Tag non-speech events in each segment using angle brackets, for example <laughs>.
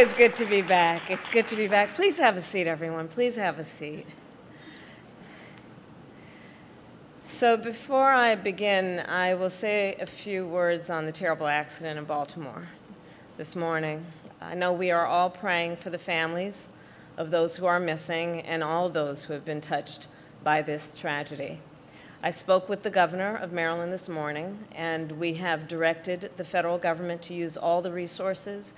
always good to be back. It's good to be back. Please have a seat, everyone. Please have a seat. So before I begin, I will say a few words on the terrible accident in Baltimore this morning. I know we are all praying for the families of those who are missing and all those who have been touched by this tragedy. I spoke with the governor of Maryland this morning, and we have directed the federal government to use all the resources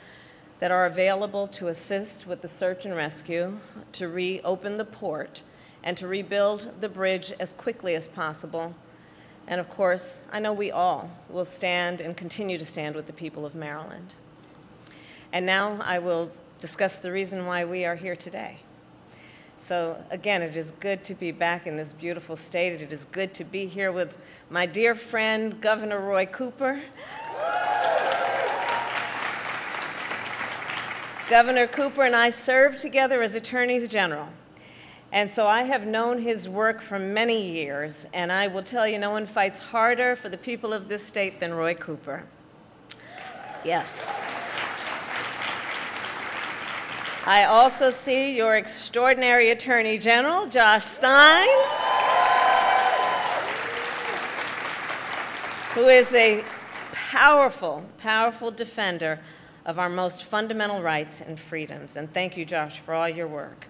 that are available to assist with the search and rescue, to reopen the port, and to rebuild the bridge as quickly as possible. And of course, I know we all will stand and continue to stand with the people of Maryland. And now I will discuss the reason why we are here today. So again, it is good to be back in this beautiful state. It is good to be here with my dear friend, Governor Roy Cooper. Governor Cooper and I served together as attorneys general. And so I have known his work for many years. And I will tell you, no one fights harder for the people of this state than Roy Cooper. Yes. I also see your extraordinary Attorney General, Josh Stein, who is a powerful, powerful defender of our most fundamental rights and freedoms. And thank you, Josh, for all your work.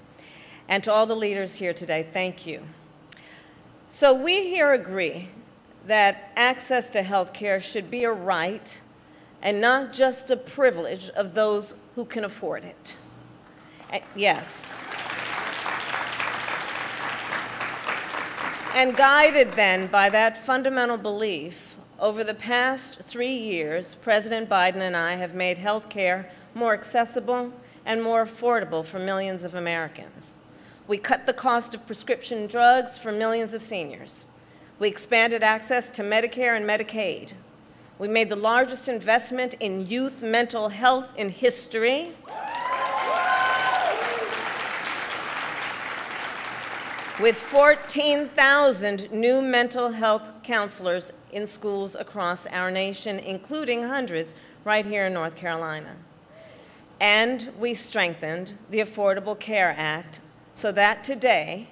And to all the leaders here today, thank you. So we here agree that access to health care should be a right and not just a privilege of those who can afford it. Yes. And guided then by that fundamental belief, over the past 3 years, President Biden and I have made health care more accessible and more affordable for millions of Americans. We cut the cost of prescription drugs for millions of seniors. We expanded access to Medicare and Medicaid. We made the largest investment in youth mental health in history. With 14,000 new mental health counselors in schools across our nation, including hundreds right here in North Carolina. And we strengthened the Affordable Care Act so that today,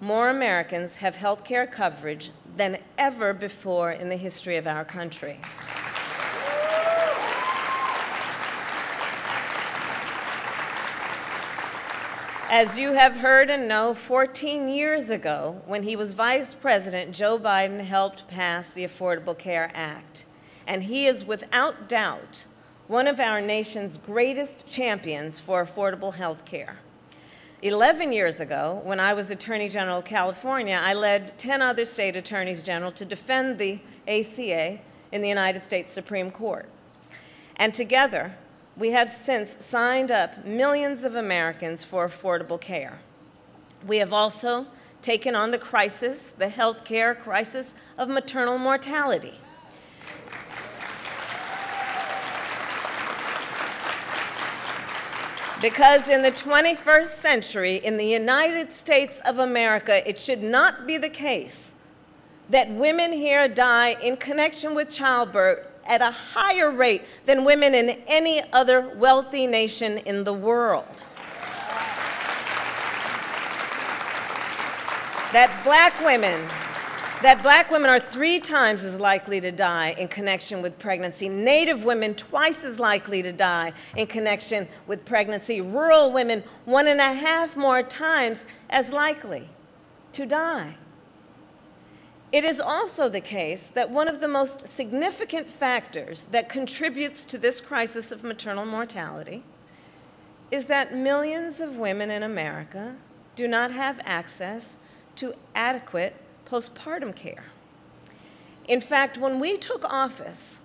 more Americans have health care coverage than ever before in the history of our country. As you have heard and know, 14 years ago, when he was Vice President, Joe Biden helped pass the Affordable Care Act. And he is without doubt one of our nation's greatest champions for affordable health care. 11 years ago, when I was Attorney General of California, I led 10 other state attorneys general to defend the ACA in the United States Supreme Court. And together, we have since signed up millions of Americans for affordable care. We have also taken on the crisis, the health care crisis of maternal mortality. Because in the 21st century, in the United States of America, it should not be the case that women here die in connection with childbirth at a higher rate than women in any other wealthy nation in the world. That black women are 3 times as likely to die in connection with pregnancy. Native women 2 times as likely to die in connection with pregnancy. Rural women 1.5 more times as likely to die. It is also the case that one of the most significant factors that contributes to this crisis of maternal mortality is that millions of women in America do not have access to adequate postpartum care. In fact, when we took office,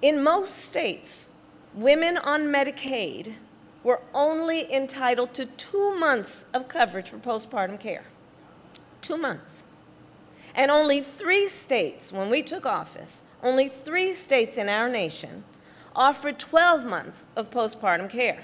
in most states, women on Medicaid were only entitled to 2 months of coverage for postpartum care. 2 months. And only 3 states, when we took office, only 3 states in our nation offered 12 months of postpartum care.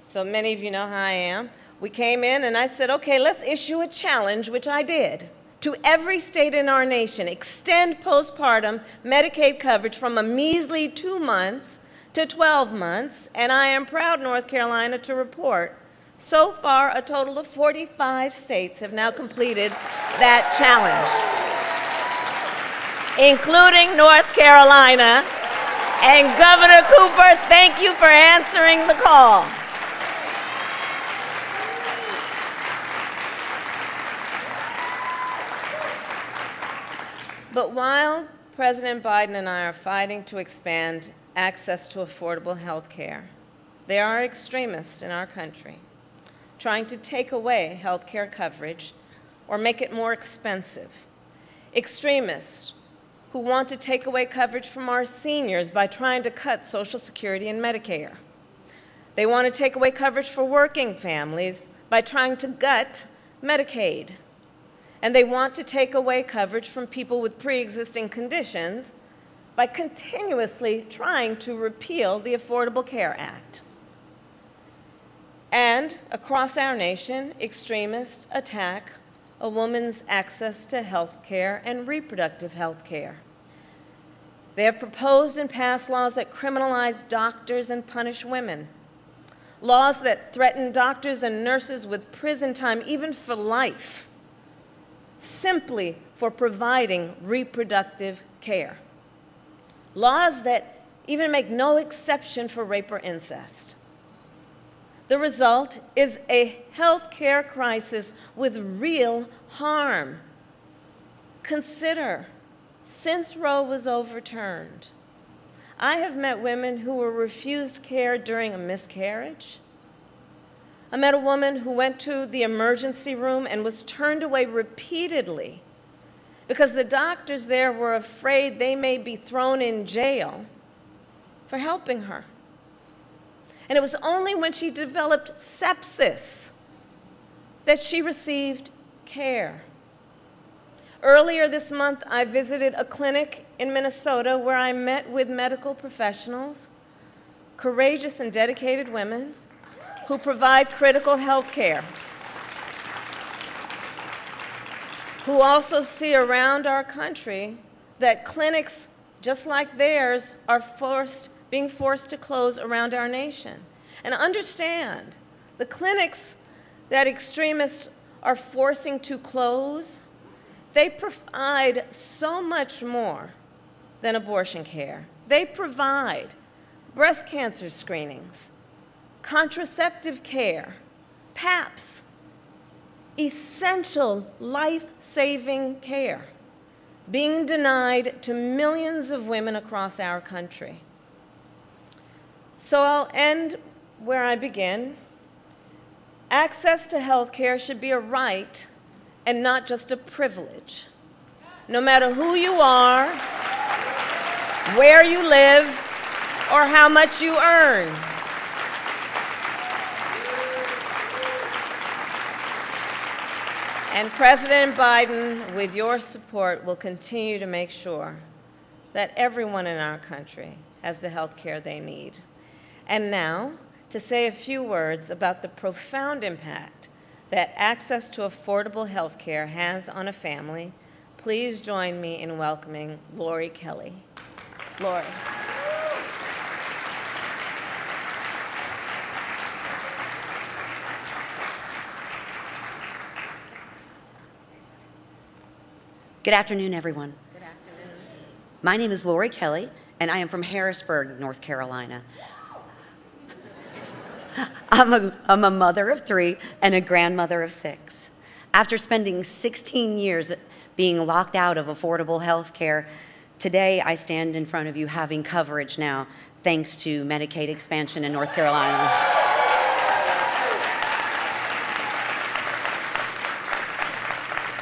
So many of you know how I am. We came in and I said, okay, let's issue a challenge, which I did, to every state in our nation, extend postpartum Medicaid coverage from a measly 2 months to 12 months, and I am proud, North Carolina, to report so far a total of 45 states have now completed that challenge, including North Carolina. And Governor Cooper, thank you for answering the call. But while President Biden and I are fighting to expand access to affordable health care, there are extremists in our country trying to take away health care coverage or make it more expensive. Extremists who want to take away coverage from our seniors by trying to cut Social Security and Medicare. They want to take away coverage for working families by trying to gut Medicaid. And they want to take away coverage from people with pre-existing conditions by continuously trying to repeal the Affordable Care Act. And across our nation, extremists attack a woman's access to health care and reproductive health care. They have proposed and passed laws that criminalize doctors and punish women, laws that threaten doctors and nurses with prison time, even for life, simply for providing reproductive care. Laws that even make no exception for rape or incest. The result is a health care crisis with real harm. Consider, since Roe was overturned, I have met women who were refused care during a miscarriage. I met a woman who went to the emergency room and was turned away repeatedly because the doctors there were afraid they may be thrown in jail for helping her. And it was only when she developed sepsis that she received care. Earlier this month, I visited a clinic in Minnesota where I met with medical professionals, courageous and dedicated women, who provide critical health care, who also see around our country that clinics just like theirs are being forced to close around our nation. And understand, the clinics that extremists are forcing to close, they provide so much more than abortion care. They provide breast cancer screenings, contraceptive care, PAPs, essential life-saving care being denied to millions of women across our country. So I'll end where I begin. Access to health care should be a right and not just a privilege. No matter who you are, where you live, or how much you earn. And President Biden, with your support, will continue to make sure that everyone in our country has the health care they need. And now, to say a few words about the profound impact that access to affordable health care has on a family, please join me in welcoming Lori Kelly. Lori. Good afternoon, everyone. Good afternoon. My name is Lori Kelly, and I am from Harrisburg, North Carolina. I'm a mother of 3 and a grandmother of 6. After spending 16 years being locked out of affordable health care, today I stand in front of you having coverage now, thanks to Medicaid expansion in North Carolina.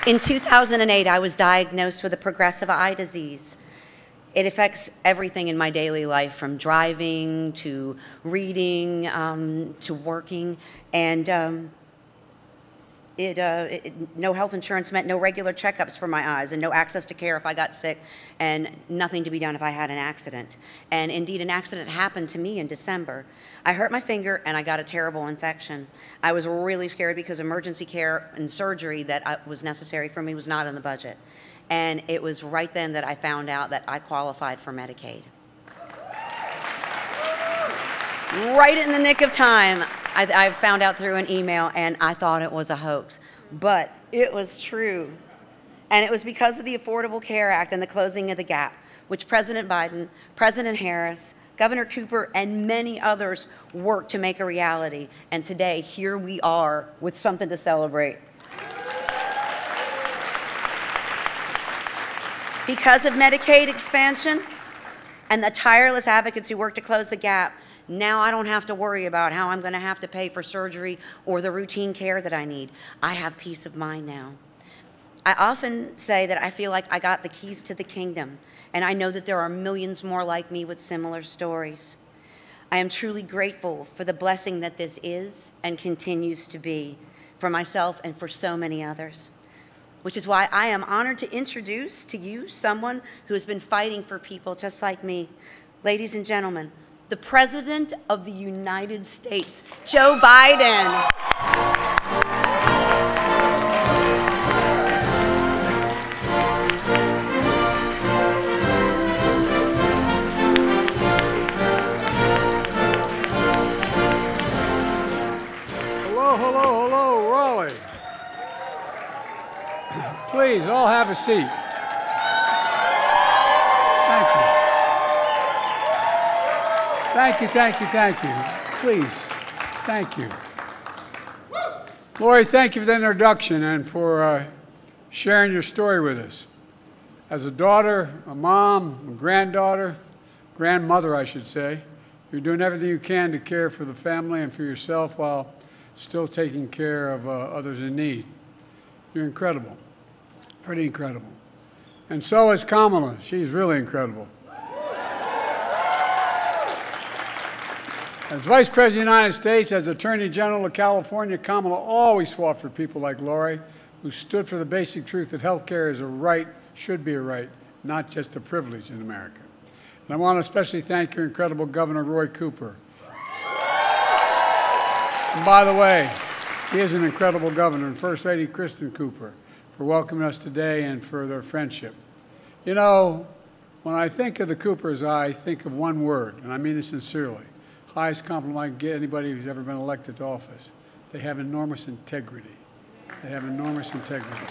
In 2008, I was diagnosed with a progressive eye disease. It affects everything in my daily life, from driving to reading to working, and no health insurance meant no regular checkups for my eyes, and no access to care if I got sick, and nothing to be done if I had an accident. And indeed, an accident happened to me in December. I hurt my finger and I got a terrible infection. I was really scared because emergency care and surgery that was necessary for me was not in the budget. And it was right then that I found out that I qualified for Medicaid. right in the nick of time. I found out through an email, and I thought it was a hoax, but it was true. And it was because of the Affordable Care Act and the closing of the gap, which President Biden, President Harris, Governor Cooper, and many others worked to make a reality. And today, here we are with something to celebrate. Because of Medicaid expansion and the tireless advocates who worked to close the gap, now I don't have to worry about how I'm going to have to pay for surgery or the routine care that I need. I have peace of mind now. I often say that I feel like I got the keys to the kingdom, and I know that there are millions more like me with similar stories. I am truly grateful for the blessing that this is and continues to be for myself and for so many others, which is why I am honored to introduce to you someone who has been fighting for people just like me. Ladies and gentlemen, the President of the United States, Joe Biden. Hello, hello, hello, Raleigh. Please, all have a seat. Thank you. Thank you, thank you, thank you. Please, thank you. Lori, thank you for the introduction and for sharing your story with us. As a daughter, a mom, a granddaughter, grandmother, I should say, you're doing everything you can to care for the family and for yourself while still taking care of others in need. You're incredible, pretty incredible. And so is Kamala. She's really incredible. As Vice President of the United States, as Attorney General of California, Kamala always fought for people like Lori, who stood for the basic truth that health care is a right, should be a right, not just a privilege in America. And I want to especially thank your incredible Governor, Roy Cooper. And by the way, he is an incredible governor, and First Lady Kristen Cooper, for welcoming us today and for their friendship. You know, when I think of the Coopers, I think of one word, and I mean it sincerely. Highest compliment I can get anybody who's ever been elected to office. They have enormous integrity. They have enormous integrity.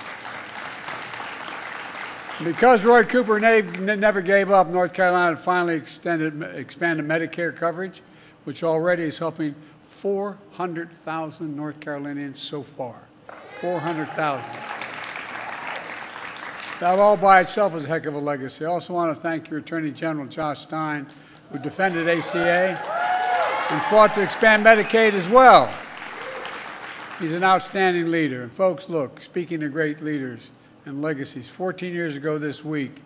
Because Roy Cooper never gave up, North Carolina finally expanded Medicare coverage, which already is helping 400,000 North Carolinians so far. 400,000. That all by itself is a heck of a legacy. I also want to thank your Attorney General, Josh Stein, who defended ACA and fought to expand Medicaid as well. He's an outstanding leader. And folks, look, speaking of great leaders and legacies, 14 years ago this week,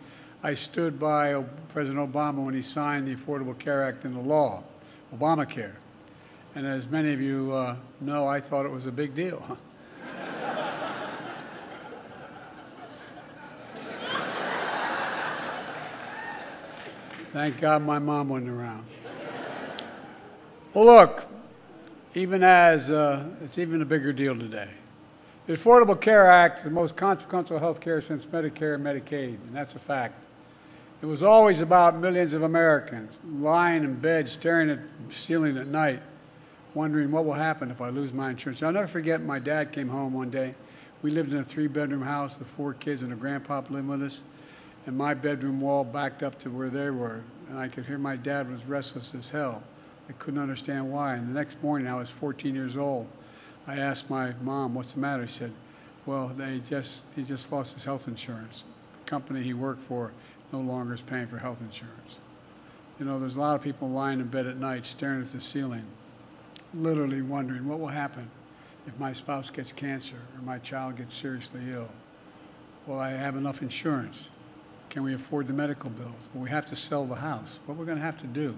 I stood by President Obama when he signed the Affordable Care Act into law, Obamacare. And as many of you know, I thought it was a big deal. Thank God my mom wasn't around. Well, look, it's even a bigger deal today. The Affordable Care Act is the most consequential health care since Medicare and Medicaid, and that's a fact. It was always about millions of Americans lying in bed, staring at the ceiling at night, wondering what will happen if I lose my insurance. I'll never forget my dad came home one day. We lived in a three-bedroom house with four kids and a grandpa living with us, and my bedroom wall backed up to where they were, and I could hear my dad was restless as hell. I couldn't understand why. And the next morning, I was 14 years old. I asked my mom, what's the matter? She said, well, he just lost his health insurance. The company he worked for no longer is paying for health insurance. You know, there's a lot of people lying in bed at night, staring at the ceiling, literally wondering what will happen if my spouse gets cancer or my child gets seriously ill. Will I have enough insurance? Can we afford the medical bills? Will we have to sell the house? What we're going to have to do?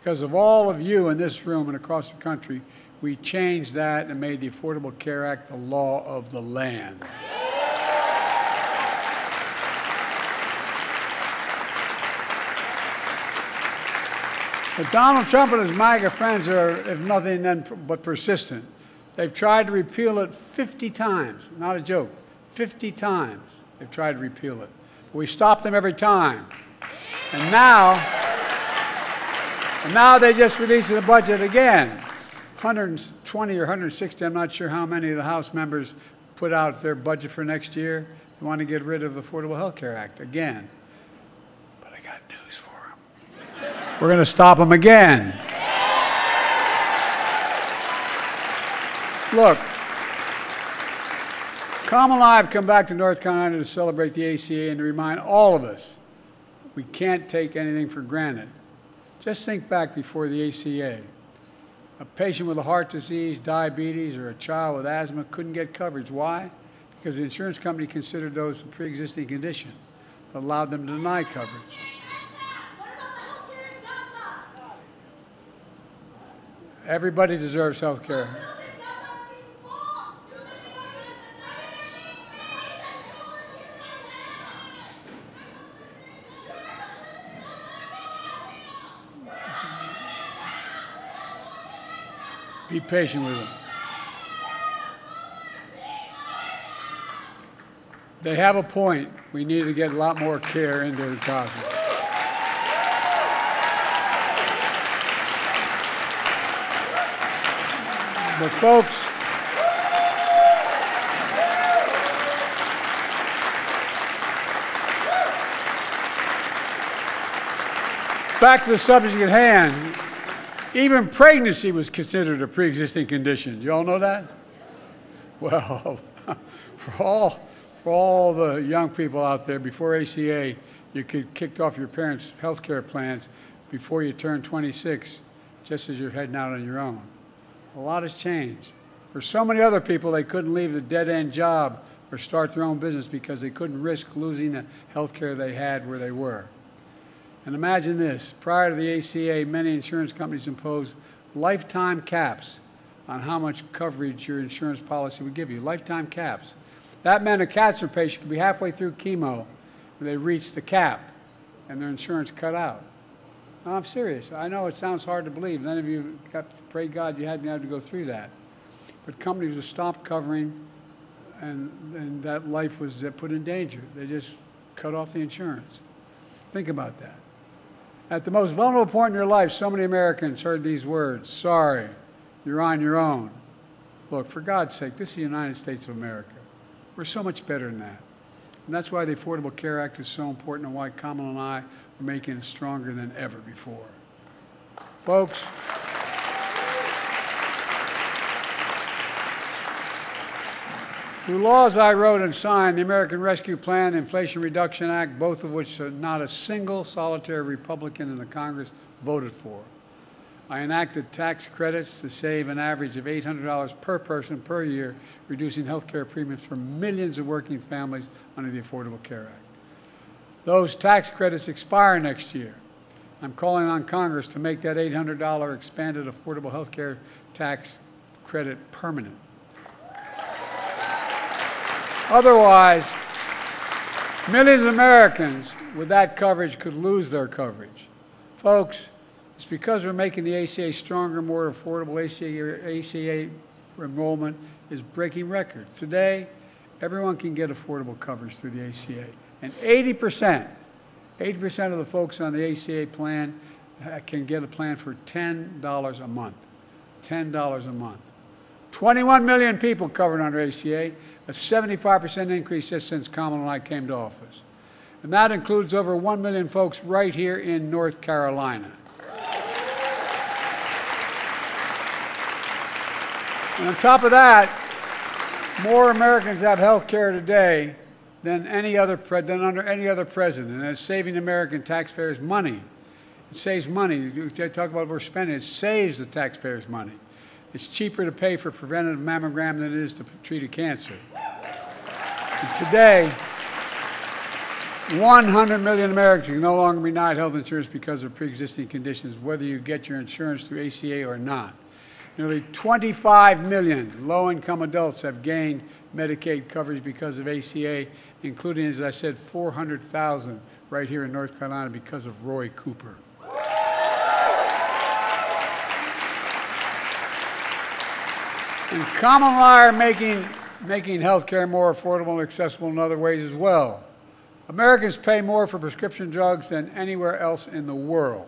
Because of all of you in this room and across the country, we changed that and made the Affordable Care Act the law of the land. But Donald Trump and his MAGA friends are, if nothing but persistent. They've tried to repeal it 50 times, not a joke, 50 times they've tried to repeal it. But we stopped them every time. And now, And now they just released the budget again. 120 or 160, I'm not sure how many of the House members put out their budget for next year. They want to get rid of the Affordable Health Care Act again. But I got news for them. We're going to stop them again. Look, Kamala and I have come back to North Carolina to celebrate the ACA and to remind all of us we can't take anything for granted. Just think back before the ACA. A patient with a heart disease, diabetes, or a child with asthma couldn't get coverage. Why? Because the insurance company considered those a pre-existing condition that allowed them to deny coverage. Everybody deserves health care. Be patient with them. They have a point. We need to get a lot more care into the process. But folks, back to the subject at hand. Even pregnancy was considered a pre-existing condition. You all know that? Well, for all the young people out there, before ACA, you could kick off your parents' health care plans before you turned 26, just as you're heading out on your own. A lot has changed. For so many other people, they couldn't leave the dead-end job or start their own business because they couldn't risk losing the health care they had where they were. And imagine this, prior to the ACA, many insurance companies imposed lifetime caps on how much coverage your insurance policy would give you, lifetime caps. That meant a cancer patient could be halfway through chemo when they reached the cap and their insurance cut out. Now, I'm serious. I know it sounds hard to believe. None of you, pray God, you hadn't had to go through that. But companies would stop covering and that life was put in danger. They just cut off the insurance. Think about that. At the most vulnerable point in your life, so many Americans heard these words, sorry, you're on your own. Look, for God's sake, this is the United States of America. We're so much better than that. And that's why the Affordable Care Act is so important and why Kamala and I are making it stronger than ever before. Folks, through laws I wrote and signed, the American Rescue Plan, Inflation Reduction Act, both of which not a single solitary Republican in the Congress voted for. I enacted tax credits to save an average of $800 per person per year, reducing health care premiums for millions of working families under the Affordable Care Act. Those tax credits expire next year. I'm calling on Congress to make that $800 expanded affordable health care tax credit permanent. Otherwise, millions of Americans with that coverage could lose their coverage. Folks, it's because we're making the ACA stronger, more affordable. ACA enrollment is breaking records. Today, everyone can get affordable coverage through the ACA. And 80% of the folks on the ACA plan can get a plan for $10 a month. $10 a month. 21 million people covered under ACA, a 75% increase just since Kamala and I came to office. And that includes over 1 million folks right here in North Carolina. And on top of that, more Americans have health care today than under any other president. And it's saving American taxpayers money. It saves money. You talk about we're spending, it saves the taxpayers money. It's cheaper to pay for preventative mammogram than it is to treat a cancer. And today, 100 million Americans can no longer be denied health insurance because of pre-existing conditions, whether you get your insurance through ACA or not. Nearly 25 million low-income adults have gained Medicaid coverage because of ACA, including, as I said, 400,000 right here in North Carolina because of Roy Cooper. And Kamala and I are making health care more affordable and accessible in other ways as well. Americans pay more for prescription drugs than anywhere else in the world.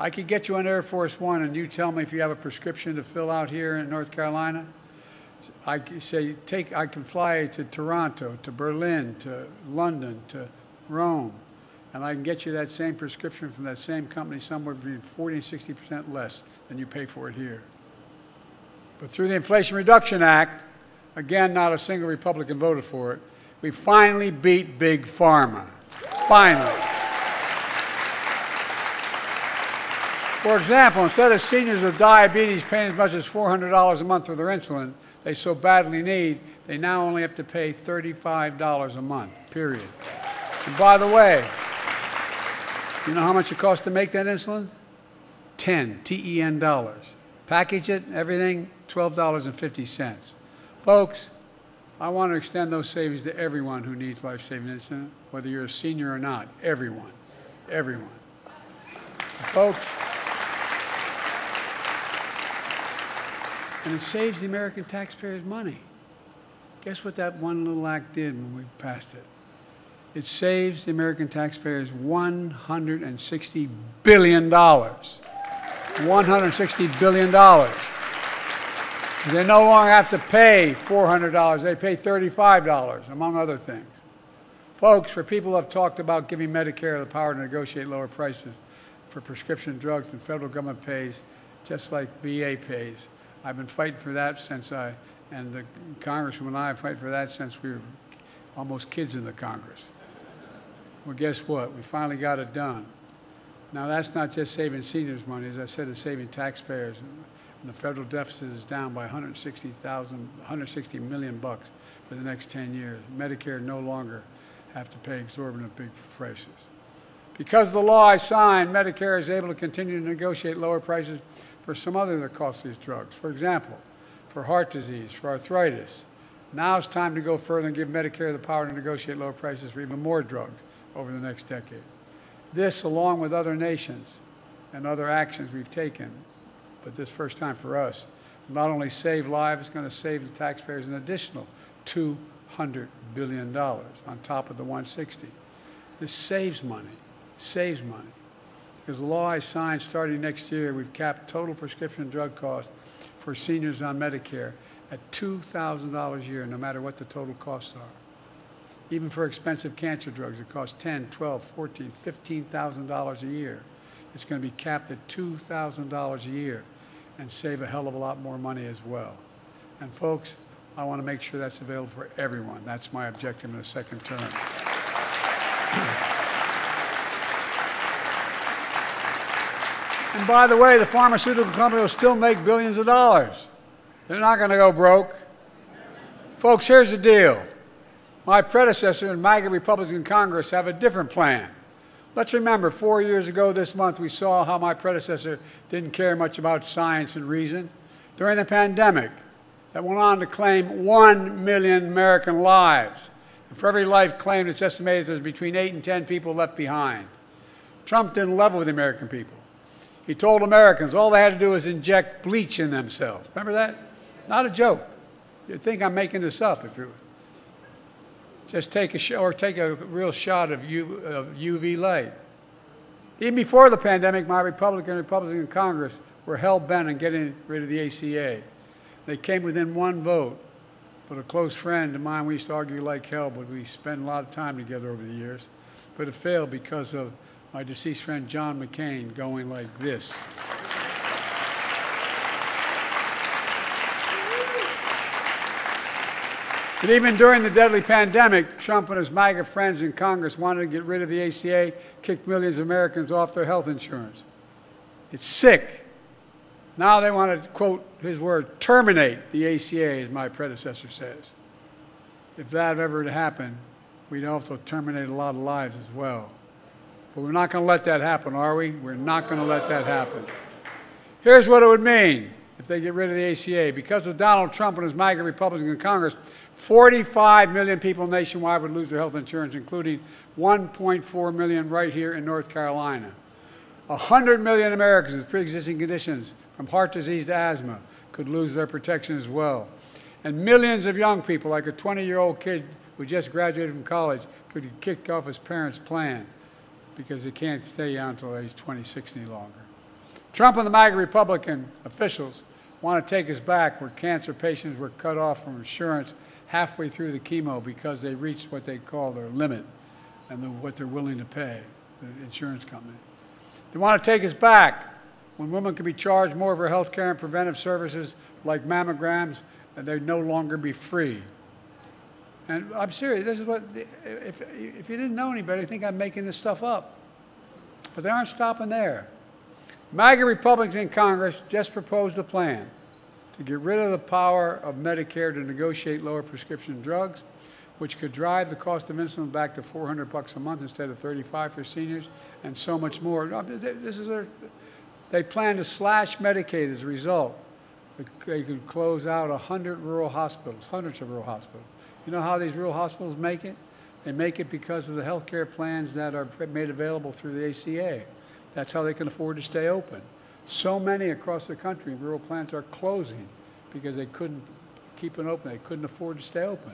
I could get you on Air Force One and you tell me if you have a prescription to fill out here in North Carolina. I say, I can fly to Toronto, to Berlin, to London, to Rome, and I can get you that same prescription from that same company somewhere between 40% and 60% less than you pay for it here. But through the Inflation Reduction Act, again, not a single Republican voted for it, we finally beat Big Pharma. Finally. For example, instead of seniors with diabetes paying as much as $400 a month for their insulin they so badly need, they now only have to pay $35 a month, period. And by the way, you know how much it costs to make that insulin? $10 dollars. Package it, everything, $12.50. Folks, I want to extend those savings to everyone who needs life-saving insulin, whether you're a senior or not. Everyone. Everyone. Folks, and it saves the American taxpayers money. Guess what that one little act did when we passed it? It saves the American taxpayers $160 billion. $160 billion. They no longer have to pay $400. They pay $35, among other things. Folks, for people who have talked about giving Medicare the power to negotiate lower prices for prescription drugs the federal government pays, just like VA pays. I've been fighting for that since and the Congresswoman and I have fighting for that since we were almost kids in the Congress. Well, guess what? We finally got it done. Now, that's not just saving seniors money. As I said, it's saving taxpayers. And the federal deficit is down by 160 million bucks for the next 10 years. Medicare no longer have to pay exorbitant big prices. Because of the law I signed, Medicare is able to continue to negotiate lower prices for some other costliest drugs. For example, for heart disease, for arthritis. Now it's time to go further and give Medicare the power to negotiate lower prices for even more drugs over the next decade. This, along with other nations and other actions we've taken, but this first time for us, not only save lives, it's going to save the taxpayers an additional $200 billion on top of the 160. This saves money, saves money. Because the law I signed starting next year, we've capped total prescription drug costs for seniors on Medicare at $2,000 a year, no matter what the total costs are. Even for expensive cancer drugs, it costs $10,000, $12,000, $14,000, $15,000 a year. It's going to be capped at $2,000 a year and save a hell of a lot more money as well. And folks, I want to make sure that's available for everyone. That's my objective in the second term. And by the way, the pharmaceutical company will still make billions of dollars. They're not going to go broke. Folks, here's the deal. My predecessor in MAGA Republican Congress have a different plan. Let's remember, 4 years ago this month, we saw how my predecessor didn't care much about science and reason. During the pandemic, that went on to claim 1 million American lives. And for every life claimed, it's estimated there's between 8 and 10 people left behind. Trump didn't level with the American people. He told Americans all they had to do was inject bleach in themselves. Remember that? Not a joke. You'd think I'm making this up if you just take a real shot of UV light. Even before the pandemic, my Republican Congress were hell-bent on getting rid of the ACA. They came within one vote, but a close friend of mine, we used to argue like hell, but we spent a lot of time together over the years. But it failed because of my deceased friend John McCain going like this. But even during the deadly pandemic, Trump and his MAGA friends in Congress wanted to get rid of the ACA, kicked millions of Americans off their health insurance. It's sick. Now they want to, quote his word, terminate the ACA, as my predecessor says. If that ever to happen, we'd also terminate a lot of lives as well. But we're not going to let that happen, are we? We're not going to let that happen. Here's what it would mean if they get rid of the ACA. Because of Donald Trump and his MAGA Republican Congress, 45 million people nationwide would lose their health insurance, including 1.4 million right here in North Carolina. 100 million Americans with pre-existing conditions, from heart disease to asthma, could lose their protection as well. And millions of young people, like a 20-year-old kid who just graduated from college, could get kicked off his parents' plan because they can't stay on until age 26 any longer. Trump and the MAGA Republican officials want to take us back where cancer patients were cut off from insurance halfway through the chemo because they reached what they call their limit and what they're willing to pay, the insurance company. They want to take us back when women can be charged more for health care and preventive services like mammograms, and they'd no longer be free. And I'm serious. This is what, if you didn't know any better, you think I'm making this stuff up. But they aren't stopping there. MAGA Republicans in Congress just proposed a plan to get rid of the power of Medicare to negotiate lower prescription drugs, which could drive the cost of insulin back to $400 a month instead of 35 for seniors, and so much more. This is they plan to slash Medicaid as a result. They could close out 100 rural hospitals, hundreds of rural hospitals. You know how these rural hospitals make it? They make it because of the health care plans that are made available through the ACA. That's how they can afford to stay open. So many across the country, rural plans are closing because they couldn't keep it open. They couldn't afford to stay open.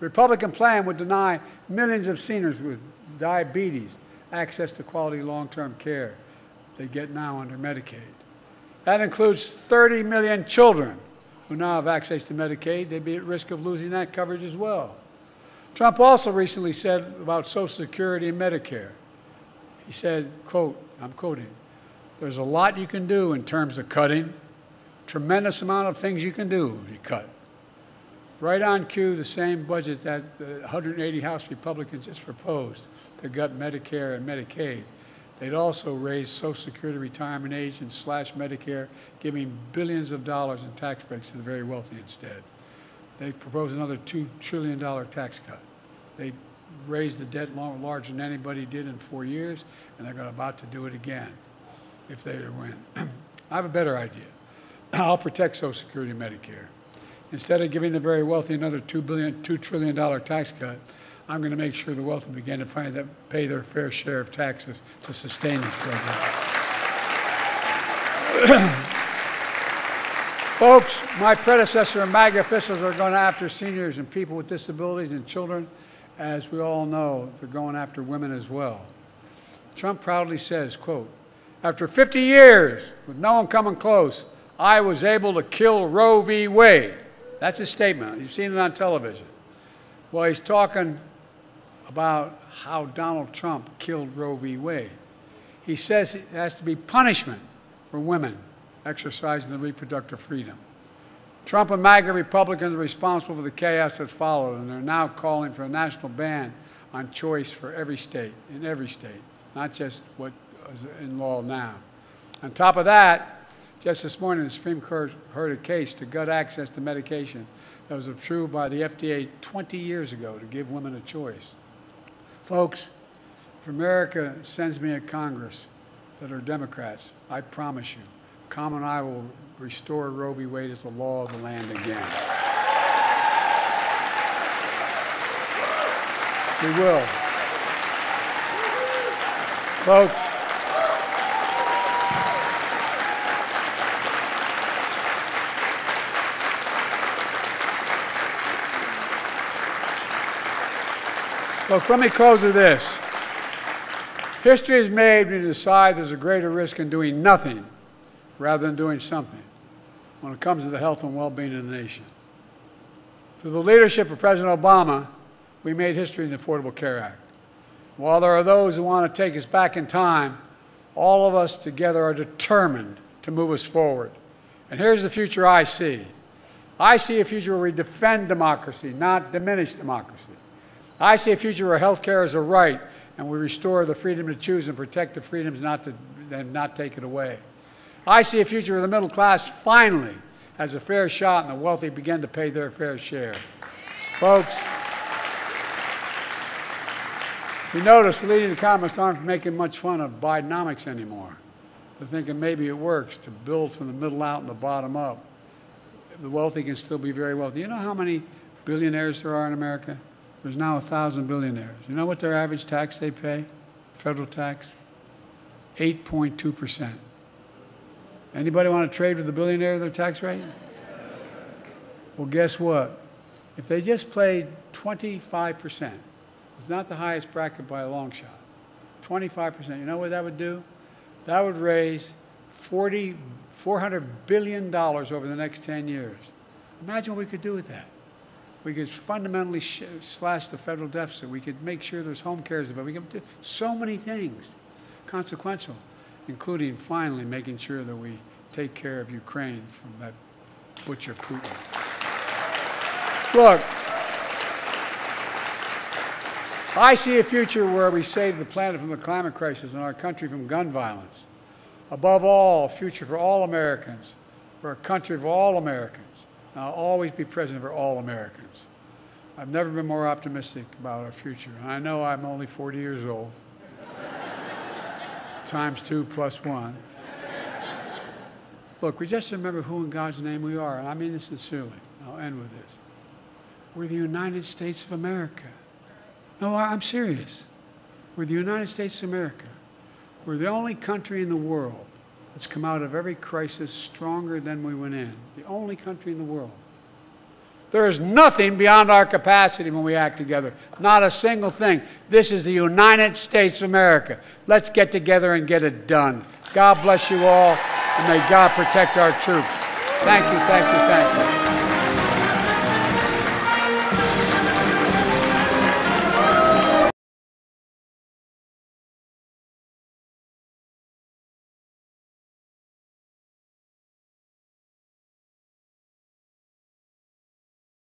The Republican plan would deny millions of seniors with diabetes access to quality long-term care they get now under Medicaid. That includes 30 million children who now have access to Medicaid. They'd be at risk of losing that coverage as well. Trump also recently said about Social Security and Medicare. He said, quote, I'm quoting, there's a lot you can do in terms of cutting, tremendous amount of things you can do when you cut. Right on cue, the same budget that the 180 House Republicans just proposed to gut Medicare and Medicaid. They'd also raise Social Security retirement age and slash Medicare, giving billions of dollars in tax breaks to the very wealthy instead. They proposed another $2 trillion tax cut. They raised the debt larger than anybody did in 4 years, and they're about to do it again if they win. I have a better idea. I'll protect Social Security and Medicare. Instead of giving the very wealthy another $2 trillion tax cut, I'm going to make sure the wealthy begin to pay their fair share of taxes to sustain this program. Folks, my predecessor and MAGA officials are going after seniors and people with disabilities and children. As we all know, they're going after women as well. Trump proudly says, quote, after 50 years, with no one coming close, I was able to kill Roe v. Wade. That's his statement. You've seen it on television. Well, he's talking about how Donald Trump killed Roe v. Wade. He says it has to be punishment for women exercising their reproductive freedom. Trump and MAGA Republicans are responsible for the chaos that followed, and they're now calling for a national ban on choice for every state, in every state, not just what is in law now. On top of that, just this morning, the Supreme Court heard a case to gut access to medication that was approved by the FDA 20 years ago to give women a choice. Folks, if America sends me a Congress that are Democrats, I promise you, Kamala and I will restore Roe v. Wade as the law of the land again. We will. Folks, let me close with this. History is made when you decide there's a greater risk in doing nothing rather than doing something when it comes to the health and well-being of the nation. Through the leadership of President Obama, we made history in the Affordable Care Act. While there are those who want to take us back in time, all of us together are determined to move us forward. And here's the future I see. I see a future where we defend democracy, not diminish democracy. I see a future where health care is a right and we restore the freedom to choose and protect the freedoms not take it away. I see a future where the middle class finally has a fair shot and the wealthy begin to pay their fair share. Folks, you notice the leading economists aren't making much fun of Bidenomics anymore. They're thinking maybe it works to build from the middle out and the bottom up. The wealthy can still be very wealthy. You know how many billionaires there are in America? There's now 1,000 billionaires. You know what their average tax they pay? Federal tax? 8.2%. Anybody want to trade with the billionaire their tax rate? Well, guess what? If they just played 25%, it's not the highest bracket by a long shot, 25%, you know what that would do? That would raise $400 billion over the next 10 years. Imagine what we could do with that. We could fundamentally slash the federal deficit. We could make sure there's home cares available. We could do so many things consequential, including finally making sure that we take care of Ukraine from that butcher Putin. Look, I see a future where we save the planet from the climate crisis and our country from gun violence. Above all, a future for all Americans, for a country of all Americans. And I'll always be president for all Americans. I've never been more optimistic about our future. And I know I'm only 40 years old, <laughs> times 2 plus 1. Look, we just remember who in God's name we are, and I mean this sincerely. I'll end with this. We're the United States of America. No, I'm serious. We're the United States of America. We're the only country in the world that's come out of every crisis stronger than we went in. The only country in the world. There is nothing beyond our capacity when we act together. Not a single thing. This is the United States of America. Let's get together and get it done. God bless you all, and may God protect our troops. Thank you, thank you, thank you.